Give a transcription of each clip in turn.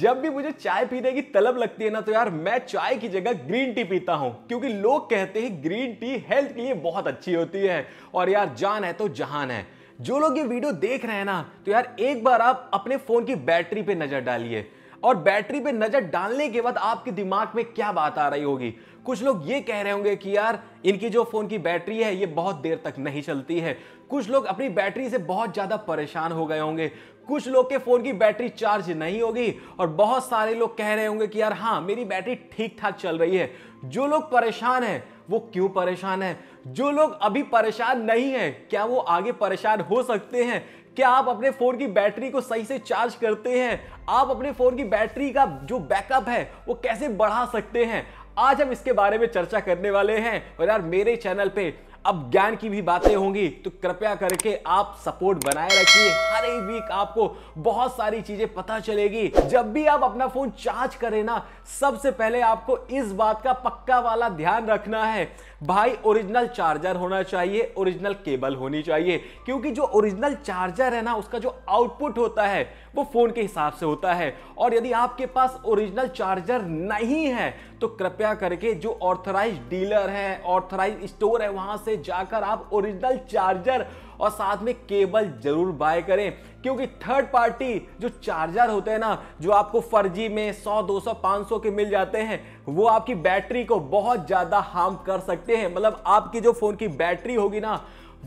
जब भी मुझे चाय पीने की तलब लगती है ना तो यार मैं चाय की जगह ग्रीन टी पीता हूं, क्योंकि लोग कहते हैं ग्रीन टी हेल्थ के लिए बहुत अच्छी होती है। और यार जान है तो जहान है। जो लोग ये वीडियो देख रहे हैं ना तो यार एक बार आप अपने फोन की बैटरी पे नजर डालिए, और बैटरी पे नजर डालने के बाद आपके दिमाग में क्या बात आ रही होगी। कुछ लोग ये कह रहे होंगे कि यार इनकी जो फोन की बैटरी है ये बहुत देर तक नहीं चलती है, कुछ लोग अपनी बैटरी से बहुत ज्यादा परेशान हो गए होंगे, कुछ लोग के फोन की बैटरी चार्ज नहीं होगी, और बहुत सारे लोग कह रहे होंगे कि यार हाँ मेरी बैटरी ठीक ठाक चल रही है। जो लोग परेशान हैं वो क्यों परेशान है? जो लोग अभी परेशान नहीं है क्या वो आगे परेशान हो सकते हैं? क्या आप अपने फोन की बैटरी को सही से चार्ज करते हैं? आप अपने फोन की बैटरी का जो बैकअप है वो कैसे बढ़ा सकते हैं? आज हम इसके बारे में चर्चा करने वाले हैं। और यार मेरे चैनल पे अब ज्ञान की भी बातें होंगी, तो कृपया करके आप सपोर्ट बनाए रखिए। हर एक वीक आपको बहुत सारी चीजें पता चलेगी। जब भी आप अपना फोन चार्ज करें ना, सबसे पहले आपको इस बात का पक्का वाला ध्यान रखना है भाई, ओरिजिनल चार्जर होना चाहिए, ओरिजिनल केबल होनी चाहिए, क्योंकि जो ओरिजिनल चार्जर है ना उसका जो आउटपुट होता है वो फोन के हिसाब से होता है। और यदि आपके पास ओरिजिनल चार्जर नहीं है तो कृपया करके जो ऑथराइज डीलर है, ऑथराइज स्टोर है, वहां से जाकर आप ओरिजिनल चार्जर और साथ में केबल जरूर बाय करें, क्योंकि थर्ड पार्टी जो चार्जर होते हैं ना, जो आपको फर्जी में 100, 200, 500 के मिल जाते हैं, वो आपकी बैटरी को बहुत ज्यादा हार्म कर सकते हैं। मतलब आपकी जो फोन की बैटरी होगी ना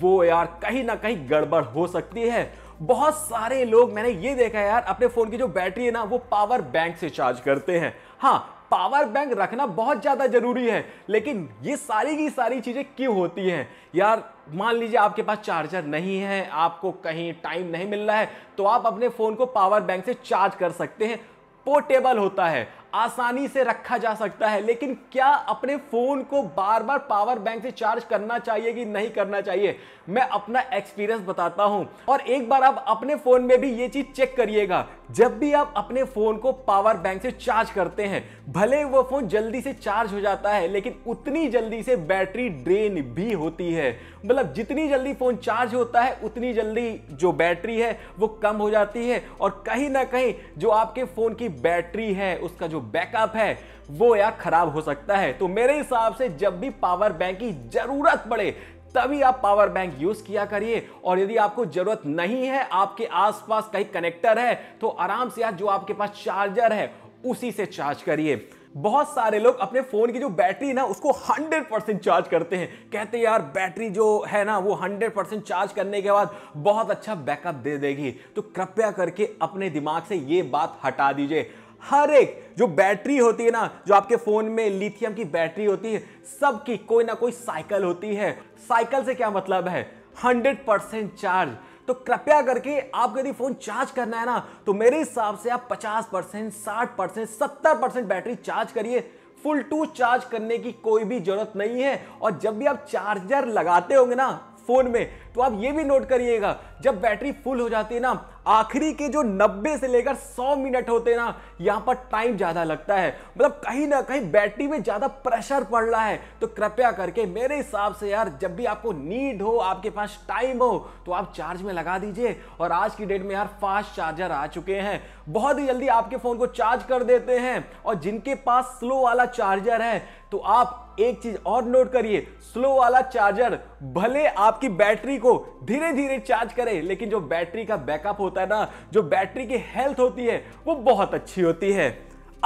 वो यार कहीं ना कहीं गड़बड़ हो सकती है। बहुत सारे लोग मैंने ये देखा है यार अपने फोन की जो बैटरी है ना वो पावर बैंक से चार्ज करते हैं। हाँ, पावर बैंक रखना बहुत ज़्यादा ज़रूरी है, लेकिन ये सारी की सारी चीज़ें क्यों होती हैं? यार मान लीजिए आपके पास चार्जर नहीं है, आपको कहीं टाइम नहीं मिल रहा है, तो आप अपने फ़ोन को पावर बैंक से चार्ज कर सकते हैं। पोर्टेबल होता है, आसानी से रखा जा सकता है, लेकिन क्या अपने फ़ोन को बार बार पावर बैंक से चार्ज करना चाहिए कि नहीं करना चाहिए? मैं अपना एक्सपीरियंस बताता हूं। और एक बार आप अपने फ़ोन में भी ये चीज़ चेक करिएगा, जब भी आप अपने फ़ोन को पावर बैंक से चार्ज करते हैं, भले वो फ़ोन जल्दी से चार्ज हो जाता है, लेकिन उतनी जल्दी से बैटरी ड्रेन भी होती है। मतलब जितनी जल्दी फ़ोन चार्ज होता है उतनी जल्दी जो बैटरी है वो कम हो जाती है, और कहीं ना कहीं जो आपके फ़ोन की बैटरी है उसका जो बैकअप है वो यार खराब हो सकता है। तो मेरे हिसाब से जब भी पावर बैंक की जरूरत पड़े तभी आप पावर बैंक यूज किया करिए। और यदि आपको जरूरत नहीं है, आपके आसपास कहीं कनेक्टर है, तो आराम से यार जो आपके पास चार्जर है उसी से चार्ज करिए। बहुत सारे लोग अपने फ़ोन की जो बैटरी ना उसको 100% चार्ज करते हैं, कहते हैं यार बैटरी जो है ना वो 100% चार्ज करने के बाद बहुत अच्छा बैकअप दे देगी। तो कृपया करके अपने दिमाग से ये बात हटा दीजिए। हर एक जो बैटरी होती है ना, जो आपके फ़ोन में लिथियम की बैटरी होती है, सबकी कोई ना कोई साइकिल होती है। साइकिल से क्या मतलब है? 100% चार्ज। तो कृपया करके आपको यदि फ़ोन चार्ज करना है ना तो मेरे हिसाब से आप 50%, 60%, 70% बैटरी चार्ज करिए। फुल टू चार्ज करने की कोई भी ज़रूरत नहीं है। और जब भी आप चार्जर लगाते होंगे ना फ़ोन में, तो आप ये भी नोट करिएगा, जब बैटरी फुल हो जाती है ना, आखिरी के जो 90 से लेकर 100 मिनट होते हैं ना, यहाँ पर टाइम ज़्यादा लगता है। मतलब कहीं ना कहीं बैटरी में ज़्यादा प्रेशर पड़ रहा है। तो कृपया करके मेरे हिसाब से यार जब भी आपको नीड हो, आपके पास टाइम हो, तो आप चार्ज में लगा दीजिए। और आज की डेट में यार फास्ट चार्जर आ चुके हैं, बहुत ही जल्दी आपके फ़ोन को चार्ज कर देते हैं। और जिनके पास स्लो वाला चार्जर है तो आप एक चीज़ और नोट करिए, स्लो वाला चार्जर भले आपकी बैटरी को धीरे धीरे चार्ज करे, लेकिन जो बैटरी का बैकअप होता है ना, जो बैटरी की हेल्थ होती है वो बहुत अच्छी होती है।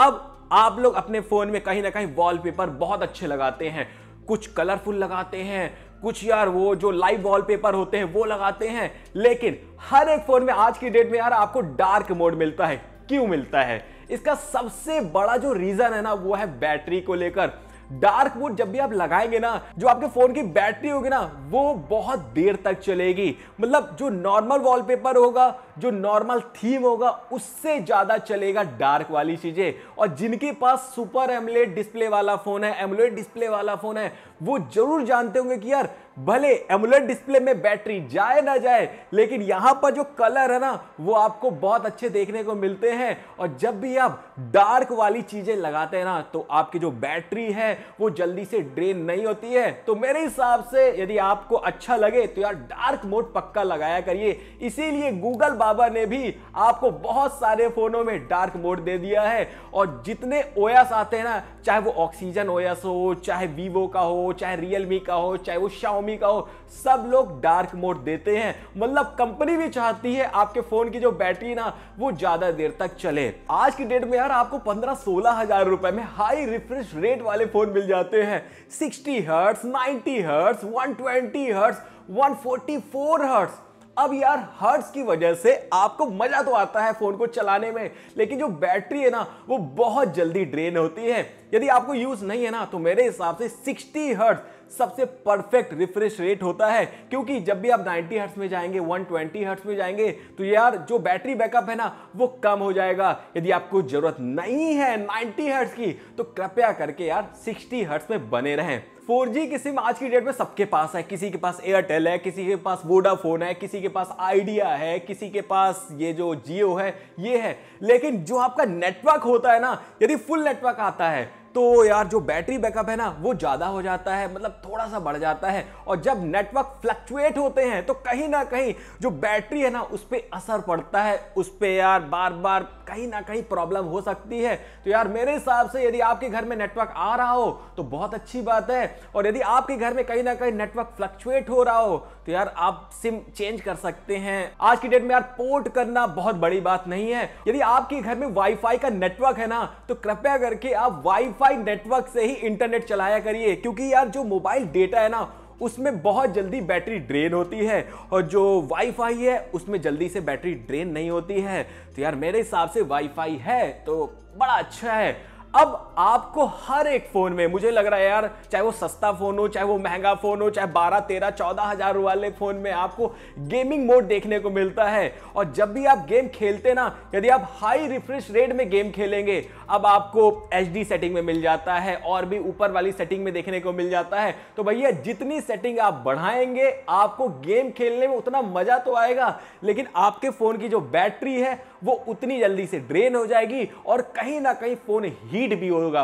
अब आप लोग अपने फ़ोन में कहीं ना कहीं वॉलपेपर बहुत अच्छे लगाते हैं, कुछ कलरफुल लगाते हैं, कुछ यार वो जो लाइव वॉलपेपर होते हैं वो लगाते हैं, लेकिन हर एक फ़ोन में आज की डेट में यार आपको डार्क मोड मिलता है। क्यों मिलता है? इसका सबसे बड़ा जो रीज़न है ना वो है बैटरी को लेकर। डार्क मोड जब भी आप लगाएंगे ना, जो आपके फोन की बैटरी होगी ना वो बहुत देर तक चलेगी। मतलब जो नॉर्मल वॉलपेपर होगा, जो नॉर्मल थीम होगा, उससे ज़्यादा चलेगा डार्क वाली चीज़ें। और जिनके पास सुपर एमोलेड डिस्प्ले वाला फ़ोन है, एमोलेड डिस्प्ले वाला फ़ोन है, वो जरूर जानते होंगे कि यार भले एमुलेट डिस्प्ले में बैटरी जाए ना जाए, लेकिन यहाँ पर जो कलर है ना वो आपको बहुत अच्छे देखने को मिलते हैं। और जब भी आप डार्क वाली चीज़ें लगाते हैं ना तो आपकी जो बैटरी है वो जल्दी से ड्रेन नहीं होती है। तो मेरे हिसाब से यदि आपको अच्छा लगे तो यार डार्क मोड पक्का लगाया करिए। इसीलिए गूगल बाबा ने भी आपको बहुत सारे फ़ोनों में डार्क मोड दे दिया है। और जितने ओएस आते हैं ना, चाहे वो ऑक्सीजन ओएस हो, चाहे वीवो का हो, चाहे रियलमी का हो, चाहे वो शाओमी का हो, सब लोग डार्क मोड देते हैं। मतलब कंपनी भी चाहती है आपके फोन की जो बैटरी ना वो ज्यादा देर तक चले। आज की डेट में यार आपको 15-16 हजार रुपए में हाई रिफ्रेश रेट वाले फोन मिल जाते हैं। 60 हर्ट्स, 90 हर्ट्स, 120 हर्ट्स, 144 हर्ट्स। अब यार हर्ट्स की वजह से आपको मजा तो आता है फोन को चलाने में, लेकिन जो बैटरी है ना वो बहुत जल्दी ड्रेन होती है। यदि आपको यूज नहीं है ना तो मेरे हिसाब से 60 हर्ट्स सबसे परफेक्ट रिफ्रेश रेट होता है, क्योंकि जब भी आप 90 हर्ट्स में जाएंगे, 120 हर्ट्स में जाएंगे तो यार जो बैटरी बैकअप है ना वो कम हो जाएगा। यदि आपको जरूरत नहीं है 90 हर्ट्स की तो कृपया करके यार 60 हर्ट्स में बने रहें। 4G की सिम आज की डेट में सबके पास है। किसी के पास एयरटेल है, किसी के पास वोडाफोन है, किसी के पास आइडिया है, किसी के पास ये जो जियो है ये है। लेकिन जो आपका नेटवर्क होता है ना, यदि फुल नेटवर्क आता है तो यार जो बैटरी बैकअप है ना वो ज़्यादा हो जाता है, मतलब थोड़ा सा बढ़ जाता है। और जब नेटवर्क फ्लक्चुएट होते हैं तो कहीं ना कहीं जो बैटरी है ना उस पर असर पड़ता है, उस पर यार बार बार कहीं ना कहीं प्रॉब्लम हो सकती है। तो यार मेरे हिसाब से यदि आपके घर में नेटवर्क आ रहा हो तो बहुत अच्छी बात है। और यदि आपके घर में कहीं ना कहीं नेटवर्क फ्लक्चुएट हो रहा हो तो यार आप सिम चेंज कर सकते हैं। आज की डेट में यार पोर्ट करना बहुत बड़ी बात नहीं है। यदि आपके घर में वाईफाई का नेटवर्क है ना तो कृपया करके आप वाईफाई नेटवर्क से ही इंटरनेट चलाया करिए, क्योंकि यार जो मोबाइल डेटा है ना उसमें बहुत जल्दी बैटरी ड्रेन होती है और जो वाईफाई है उसमें जल्दी से बैटरी ड्रेन नहीं होती है। तो यार मेरे हिसाब से वाईफाई है तो बड़ा अच्छा है। अब आपको हर एक फ़ोन में, मुझे लग रहा है यार, चाहे वो सस्ता फ़ोन हो, चाहे वो महंगा फ़ोन हो, चाहे 12-13-14 हजार वाले फ़ोन में आपको गेमिंग मोड देखने को मिलता है। और जब भी आप गेम खेलते ना, यदि आप हाई रिफ्रेश रेट में गेम खेलेंगे, अब आपको HD सेटिंग में मिल जाता है और भी ऊपर वाली सेटिंग में देखने को मिल जाता है। तो भैया जितनी सेटिंग आप बढ़ाएंगे आपको गेम खेलने में उतना मज़ा तो आएगा, लेकिन आपके फ़ोन की जो बैटरी है वो उतनी जल्दी से ड्रेन हो जाएगी और कहीं ना कहीं फ़ोन हीट भी होगा।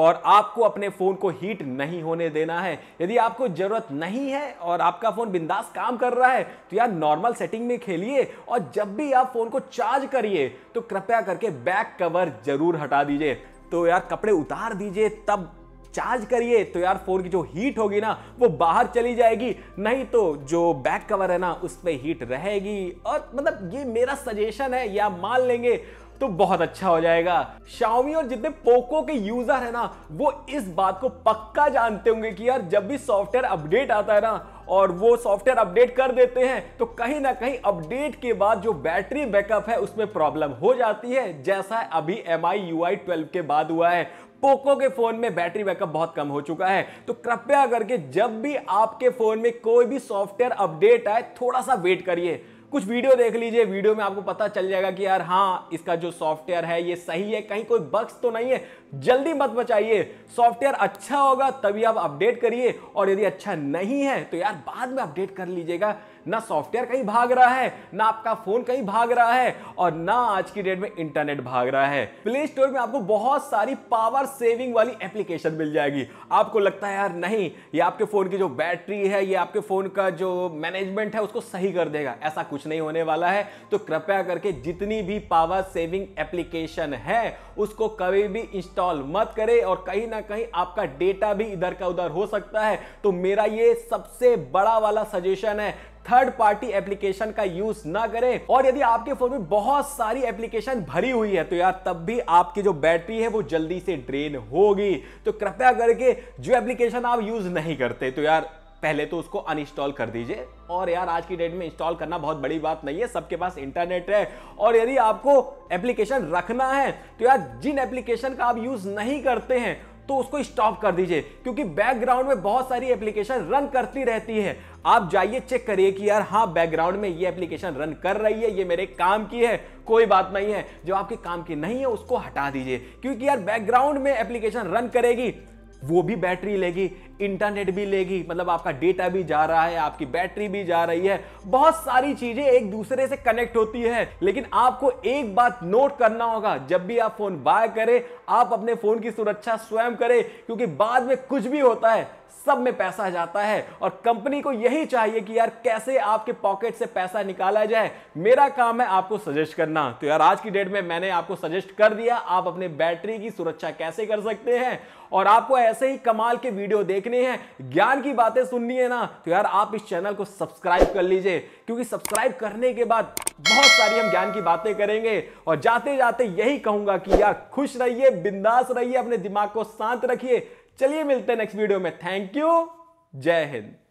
और आपको अपने फ़ोन को हीट नहीं होने देना है। यदि आपको ज़रूरत नहीं है और आपका फ़ोन बिंदास काम कर रहा है तो यार नॉर्मल सेटिंग में खेलिए। और जब भी आप फ़ोन को चार्ज करिए तो कृपया करके बैक कवर ज़रूर हटा दीजिए। तो यार कपड़े उतार दीजिए तब चार्ज करिए, तो यार फ़ोन की जो हीट होगी ना वो बाहर चली जाएगी, नहीं तो जो बैक कवर है ना उस पर हीट रहेगी। और मतलब ये मेरा सजेशन है, या मान लेंगे तो बहुत अच्छा हो जाएगा। Xiaomi और जितने पोको के यूजर है ना वो इस बात को पक्का जानते होंगे कि यार जब भी सॉफ्टवेयर अपडेट आता है ना और वो सॉफ्टवेयर अपडेट कर देते हैं तो कहीं ना कहीं अपडेट के बाद जो बैटरी बैकअप है उसमें प्रॉब्लम हो जाती है, जैसा अभी MIUI 12 के बाद हुआ है। पोको के फ़ोन में बैटरी बैकअप बहुत कम हो चुका है। तो कृपया करके जब भी आपके फ़ोन में कोई भी सॉफ्टवेयर अपडेट आए थोड़ा सा वेट करिए, कुछ वीडियो देख लीजिए। वीडियो में आपको पता चल जाएगा कि यार हाँ इसका जो सॉफ्टवेयर है ये सही है, कहीं कोई बग्स तो नहीं है। जल्दी मत बचाइए, सॉफ्टवेयर अच्छा होगा तभी आप अपडेट करिए, और यदि अच्छा नहीं है तो यार बाद में अपडेट कर लीजिएगा। ना सॉफ्टवेयर कहीं भाग रहा है, ना आपका फ़ोन कहीं भाग रहा है, और ना आज की डेट में इंटरनेट भाग रहा है। प्ले स्टोर में आपको बहुत सारी पावर सेविंग वाली एप्लीकेशन मिल जाएगी। आपको लगता है यार नहीं ये आपके फ़ोन की जो बैटरी है, ये आपके फ़ोन का जो मैनेजमेंट है उसको सही कर देगा, ऐसा कुछ नहीं होने वाला है। तो कृपया करके जितनी भी पावर सेविंग एप्लीकेशन है उसको कभी भी इंस्टॉल मत करें, और कहीं ना कहीं आपका डेटा भी इधर का उधर हो सकता है। तो मेरा ये सबसे बड़ा वाला सजेशन है, थर्ड पार्टी एप्लीकेशन का यूज ना करें। और यदि आपके फोन में बहुत सारी एप्लीकेशन भरी हुई है तो यार तब भी आपकी जो बैटरी है वो जल्दी से ड्रेन होगी। तो कृपया करके जो एप्लीकेशन आप यूज नहीं करते तो यार पहले तो उसको अनइंस्टॉल कर दीजिए। और यार आज की डेट में इंस्टॉल करना बहुत बड़ी बात नहीं है, सबके पास इंटरनेट है। और यदि आपको एप्लीकेशन रखना है तो यार जिन एप्लीकेशन का आप यूज नहीं करते हैं तो उसको स्टॉप कर दीजिए, क्योंकि बैकग्राउंड में बहुत सारी एप्लीकेशन रन करती रहती है। आप जाइए चेक करिए कि यार हाँ बैकग्राउंड में ये एप्लीकेशन रन कर रही है, ये मेरे काम की है, कोई बात नहीं है। जो आपके काम की नहीं है उसको हटा दीजिए, क्योंकि यार बैकग्राउंड में एप्लीकेशन रन करेगी वो भी बैटरी लेगी, इंटरनेट भी लेगी, मतलब आपका डेटा भी जा रहा है, आपकी बैटरी भी जा रही है, बहुत सारी चीजें एक दूसरे से कनेक्ट होती है। लेकिन आपको एक बात नोट करना होगा, जब भी आप फोन बाय करें आप अपने फोन की सुरक्षा स्वयं करें, क्योंकि बाद में कुछ भी होता है सब में पैसा जाता है और कंपनी को यही चाहिए कि यार कैसे आपके पॉकेट से पैसा निकाला जाए। मेरा काम है आपको सजेस्ट करना, तो यार आज की डेट में मैंने आपको सजेस्ट कर दिया आप अपने बैटरी की सुरक्षा कैसे कर सकते हैं। और आपको ऐसे ही कमाल के वीडियो देखने हैं, ज्ञान की बातें सुननी है ना, तो यार आप इस चैनल को सब्सक्राइब कर लीजिए, क्योंकि सब्सक्राइब करने के बाद बहुत सारी हम ज्ञान की बातें करेंगे। और जाते जाते यही कहूंगा कि यार खुश रहिए, बिंदास रहिए, अपने दिमाग को शांत रखिए। चलिए मिलते हैं नेक्स्ट वीडियो में। थैंक यू, जय हिंद।